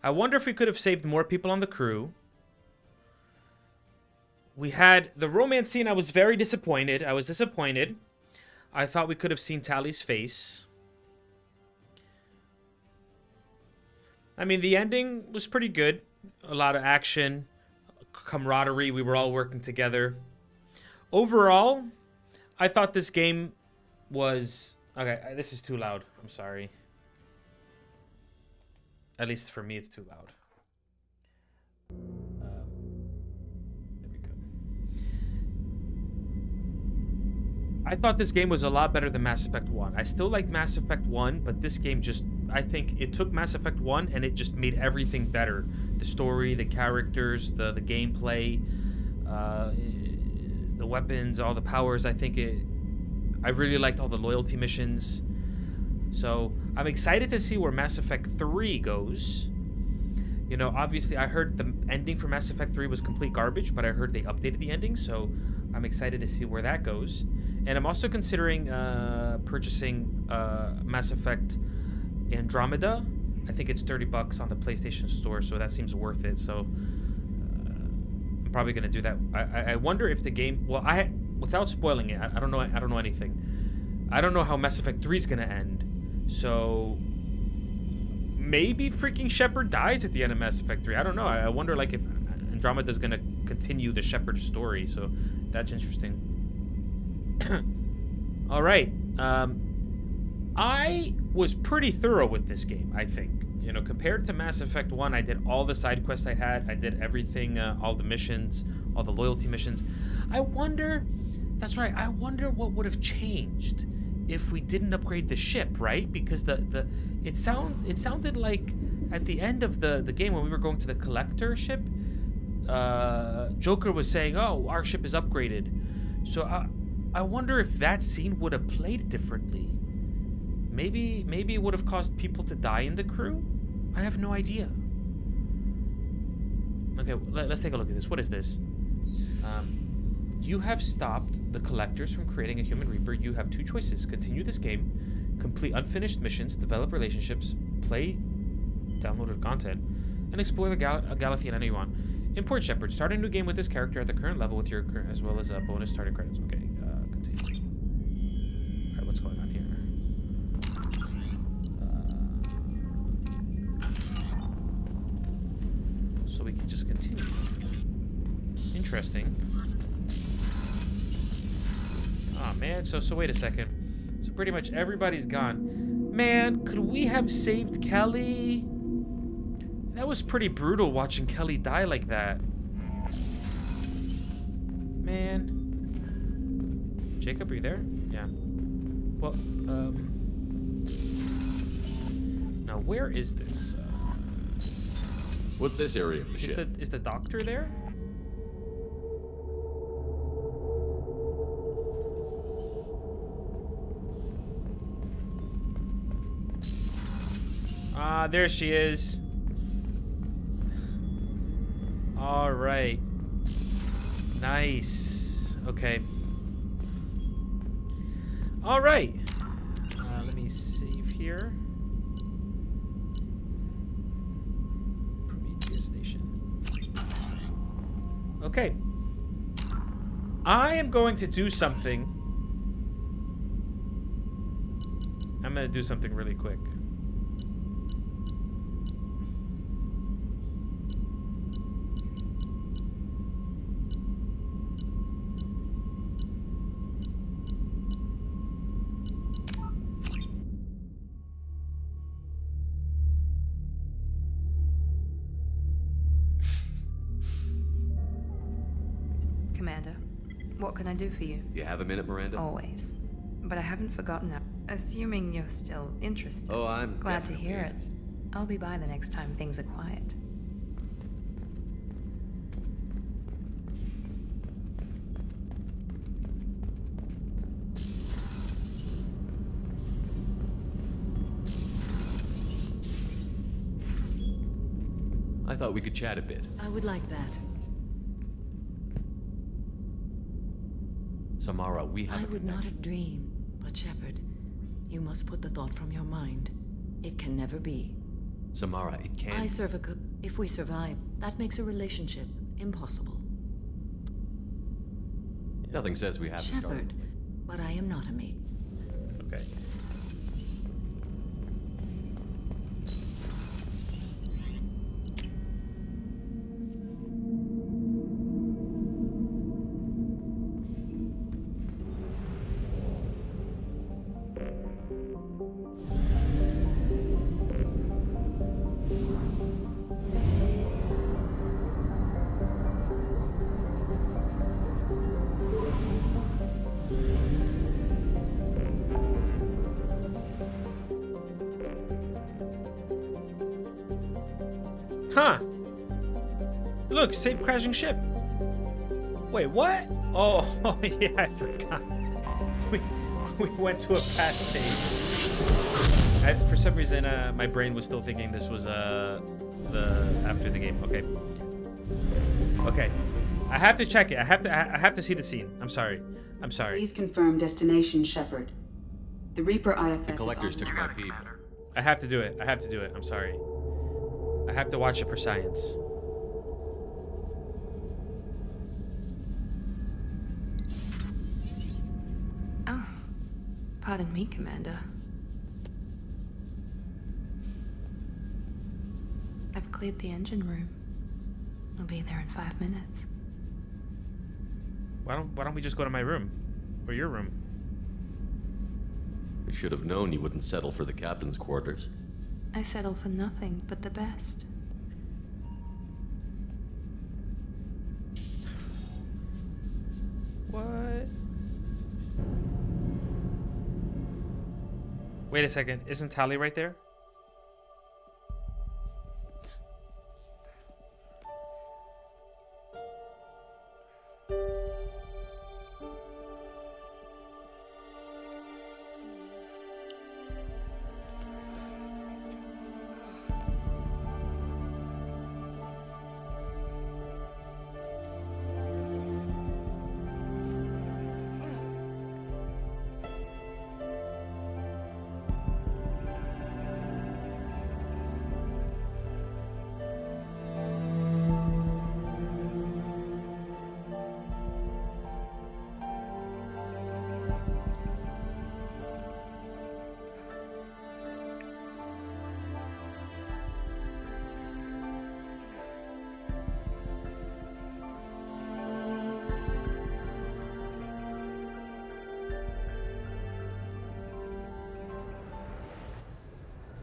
I wonder if we could have saved more people on the crew. We had the romance scene. I was very disappointed. I was disappointed. I thought we could have seen Tali's face. I mean, the ending was pretty good. A lot of action, camaraderie. We were all working together. Overall, I thought this game was... Okay, this is too loud. I'm sorry. At least for me, it's too loud. There we go. I thought this game was a lot better than Mass Effect 1. I still like Mass Effect 1, but this game just... I think it took Mass Effect 1 and it just made everything better. The story, the characters, the gameplay, the weapons, all the powers. I think it... I really liked all the loyalty missions. So I'm excited to see where Mass Effect 3 goes. You know, obviously I heard the ending for Mass Effect 3 was complete garbage, but I heard they updated the ending, so I'm excited to see where that goes. And I'm also considering purchasing Mass Effect Andromeda. I think it's $30 on the PlayStation Store, so that seems worth it. So I'm probably gonna do that. I wonder if the game, well, without spoiling it, I don't know. I don't know anything. I don't know how Mass Effect 3 is gonna end. So maybe freaking Shepard dies at the end of Mass Effect 3. I don't know. I wonder like if Andromeda is gonna continue the Shepard story. So that's interesting. All right. I was pretty thorough with this game, I think. You know, compared to Mass Effect 1, I did all the side quests I had. I did everything, all the missions, all the loyalty missions. I wonder, that's right, I wonder what would have changed if we didn't upgrade the ship, right? Because it sounded like at the end of the game when we were going to the Collector ship, Joker was saying, oh, our ship is upgraded. So I wonder if that scene would have played differently. Maybe it would have caused people to die in the crew? I have no idea. Okay, let's take a look at this. What is this? You have stopped the Collectors from creating a human Reaper. You have two choices. Continue this game, complete unfinished missions, develop relationships, play downloaded content, and explore the galaxy any you want. Import Shepard. Start a new game with this character at the current level with your current, as well as a bonus starter credits. Okay, continue. All right, what's going on here? So we can just continue. Interesting. Oh man, so wait a second. So pretty much everybody's gone. Man, could we have saved Kelly? That was pretty brutal watching Kelly die like that. Man. Jacob, are you there? Yeah. Well, now where is this? What's this area of the ship? Is the doctor there? Ah, there she is. All right. Nice. Okay. All right. Let me save here. Okay, I am going to do something. I'm gonna do something really quick. What can I do for you? You have a minute, Miranda? Always. But I haven't forgotten it. Assuming you're still interested. Oh, I'm glad to hear it. I'll be by the next time things are quiet. I thought we could chat a bit. I would like that. Samara, we have. I would not have dreamed, but Shepard, you must put the thought from your mind. It can never be. Samara, it can't. I serve a cook. If we survive, that makes a relationship impossible. Nothing says we haven't started. Shepard, but I am not a maid. Okay. Huh. Look, save crashing ship. Wait, what? Oh, yeah, I forgot. We went to a past stage. For some reason, my brain was still thinking this was the after the game. Okay. Okay. I have to check it. I have to see the scene. I'm sorry. I'm sorry. Please confirm destination, Shepard. The Reaper IFF. The Collectors took my people. I have to do it. I have to do it. I'm sorry. I have to watch it for science. Oh, pardon me, Commander. I've cleared the engine room. I'll be there in 5 minutes. Why don't we just go to my room? Or your room? We should have known you wouldn't settle for the captain's quarters. I settle for nothing but the best. What? Wait a second, isn't Tali right there?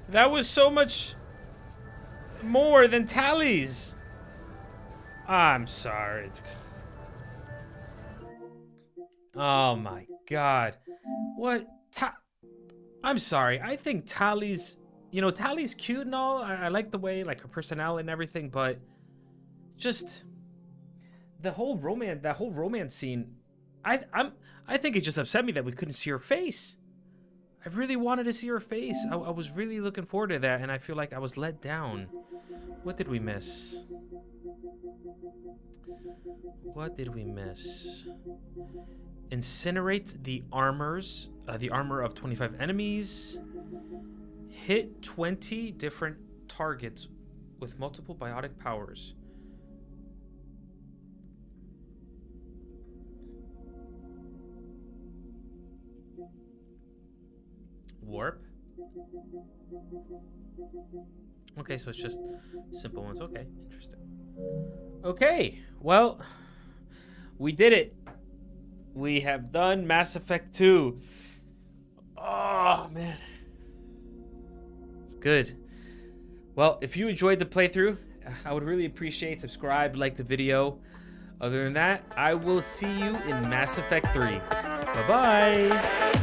That was so much more than Tally's. I'm sorry. Oh my God. What? I'm sorry. I think Tally's, you know, Tally's cute and all. I like the way, like, her personality and everything, but just the whole romance, that whole romance scene. I think it just upset me that we couldn't see her face. I really wanted to see her face. I was really looking forward to that, and I feel like I was let down. What did we miss? What did we miss? Incinerate the armor of 25 enemies. Hit 20 different targets with multiple biotic powers. Warp. Okay, so it's just simple ones. Okay, interesting. Okay, well, we did it. We have done Mass Effect 2. Oh, man. It's good. Well, if you enjoyed the playthrough, I would really appreciate subscribe, like the video. Other than that, I will see you in Mass Effect 3. Bye-bye.